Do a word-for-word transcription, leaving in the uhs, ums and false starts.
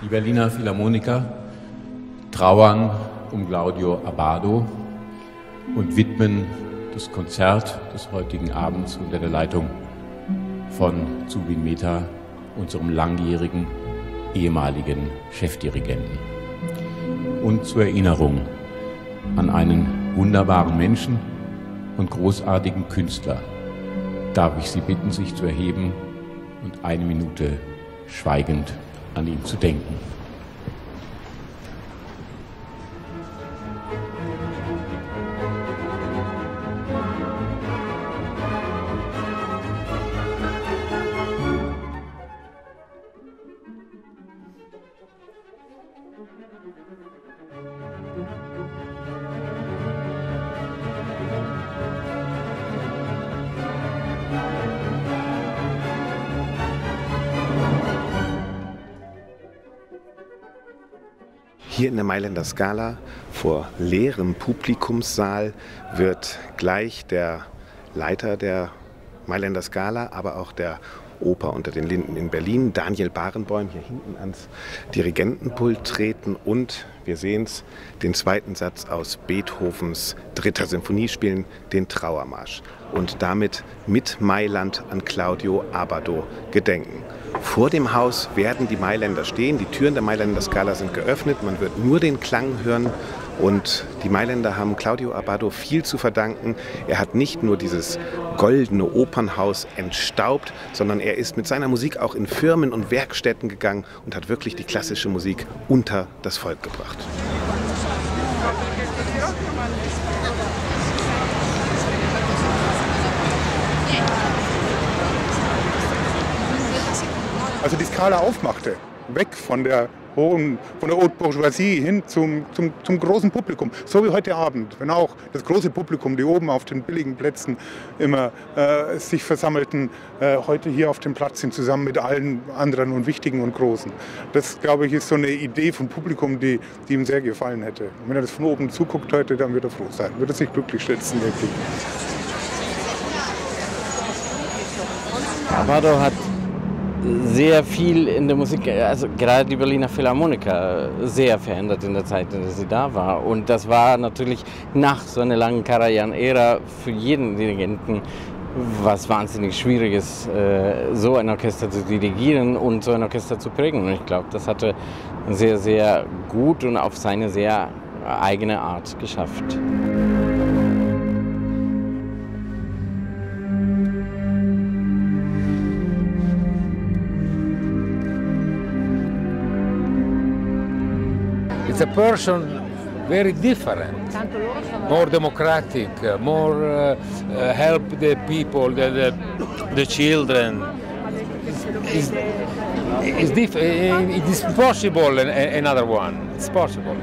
Die Berliner Philharmoniker trauern um Claudio Abbado und widmen das Konzert des heutigen Abends unter der Leitung von Zubin Mehta, unserem langjährigen ehemaligen Chefdirigenten. Und zur Erinnerung an einen wunderbaren Menschen und großartigen Künstler darf ich Sie bitten, sich zu erheben und eine Minute schweigend an ihn zu denken. Hier in der Mailänder Scala vor leerem Publikumssaal wird gleich der Leiter der Mailänder Scala, aber auch der Oper unter den Linden in Berlin, Daniel Barenboim, hier hinten ans Dirigentenpult treten und, wir sehen es, den zweiten Satz aus Beethovens dritter Sinfonie spielen, den Trauermarsch. Und damit mit Mailand an Claudio Abbado gedenken. Vor dem Haus werden die Mailänder stehen, die Türen der Mailänder Scala sind geöffnet, man wird nur den Klang hören und die Mailänder haben Claudio Abbado viel zu verdanken. Er hat nicht nur dieses goldene Opernhaus entstaubt, sondern er ist mit seiner Musik auch in Firmen und Werkstätten gegangen und hat wirklich die klassische Musik unter das Volk gebracht. Als er die Skala aufmachte, weg von der hohen, von der Haute Bourgeoisie hin zum, zum, zum großen Publikum, so wie heute Abend, wenn auch das große Publikum, die oben auf den billigen Plätzen immer äh, sich versammelten, äh, heute hier auf dem Platz sind, zusammen mit allen anderen und wichtigen und großen. Das, glaube ich, ist so eine Idee vom Publikum, die, die ihm sehr gefallen hätte. Und wenn er das von oben zuguckt heute, dann wird er froh sein, wird er sich glücklich schätzen, denke ich. Abbado hat sehr viel in der Musik, also gerade die Berliner Philharmoniker, sehr verändert in der Zeit, in der sie da war. Und das war natürlich nach so einer langen Karajan-Ära für jeden Dirigenten was wahnsinnig Schwieriges, so ein Orchester zu dirigieren und so ein Orchester zu prägen. Und ich glaube, das hat er sehr, sehr gut und auf seine sehr eigene Art geschafft. It's a person very different, more democratic, more uh, uh, help the people, the, the, the children. It's, it's, it's, it's possible another one, it's possible.